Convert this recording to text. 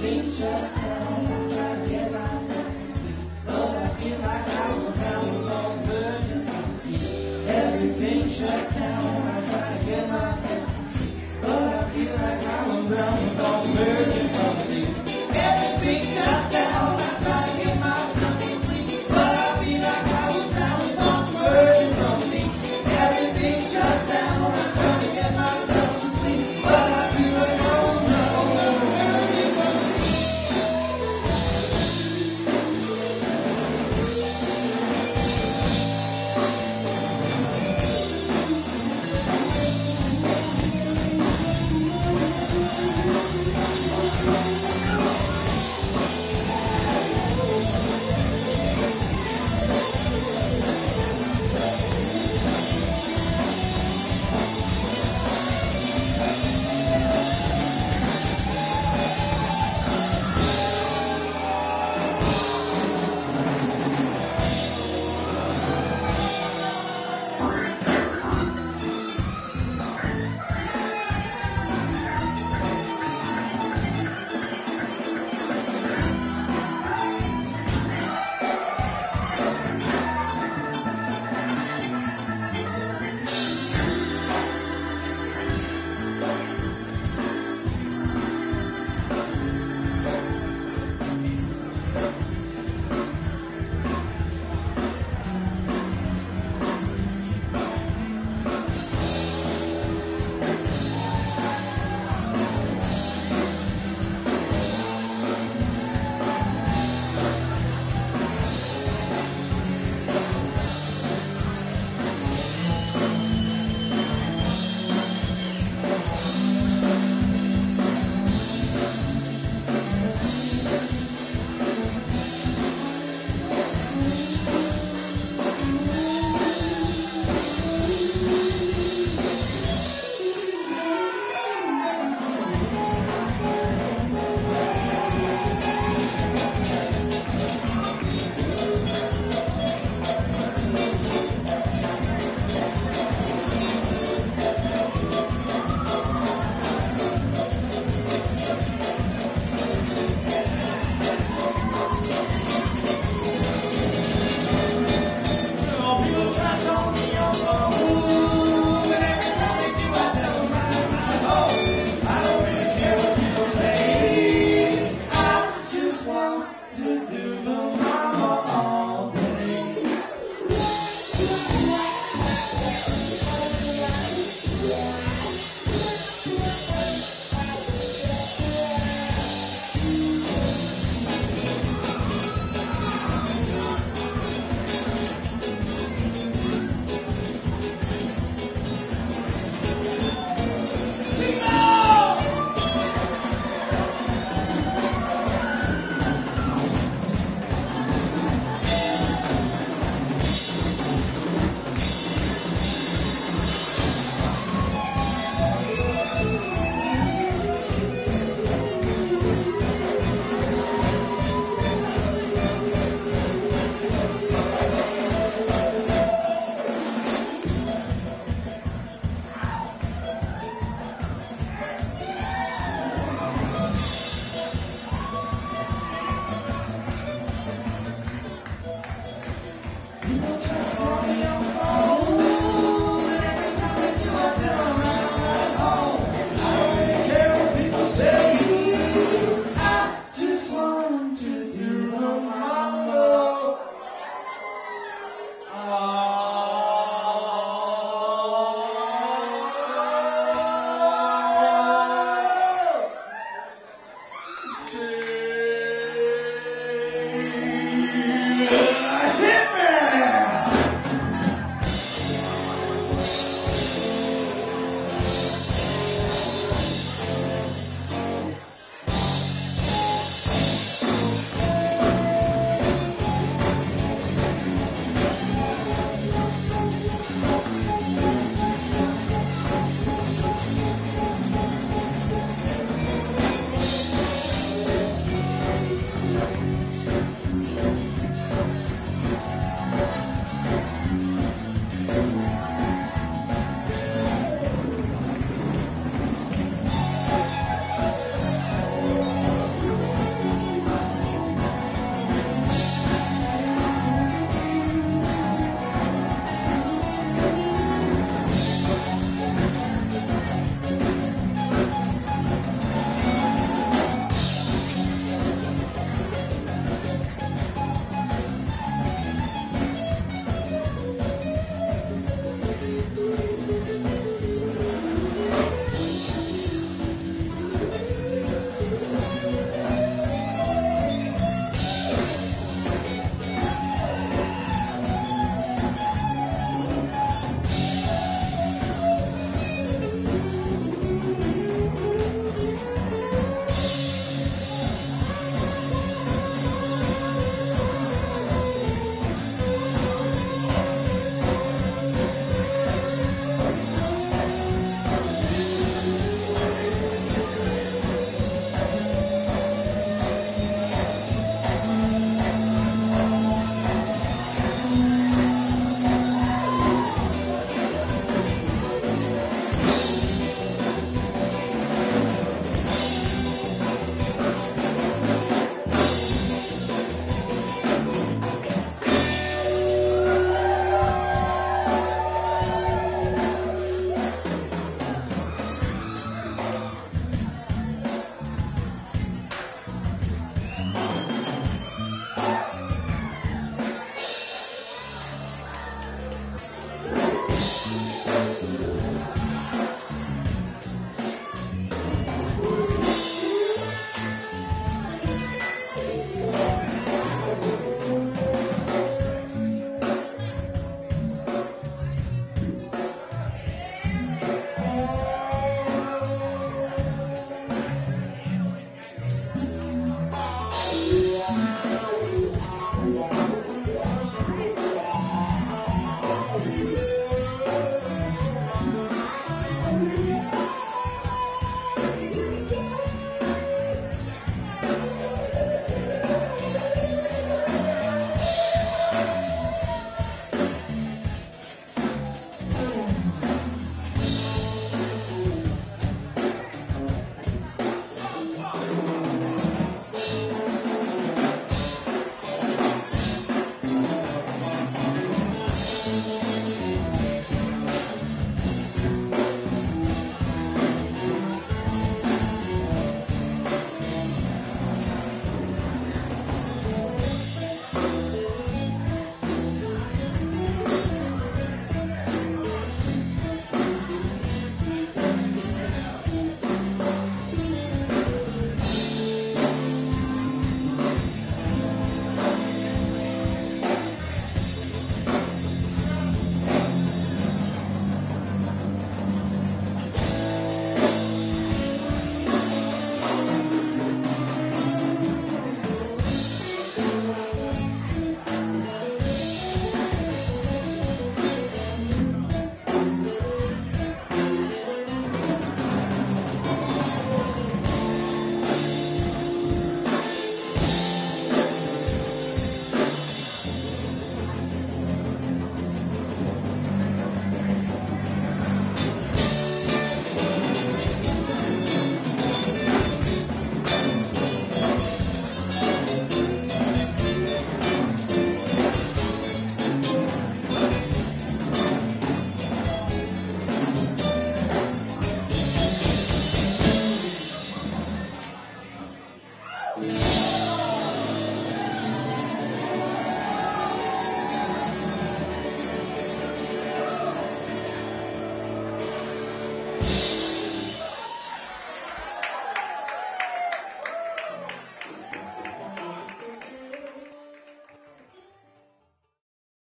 reach us down. I'm trying to get myself some sleep. Lord, I feel like I will drown with lost virgin from the deep. Everything shuts down. I'm trying to get myself some sleep. Lord, I feel like I will drown with lost virgin from the deep. Everything shuts down. I'm trying to get myself some sleep. Lord, I feel like I will drown with lost virgin from the deep. Everything shuts down. I'm trying to get myself some sleep. Lord, I feel like I will drown with lost virgin.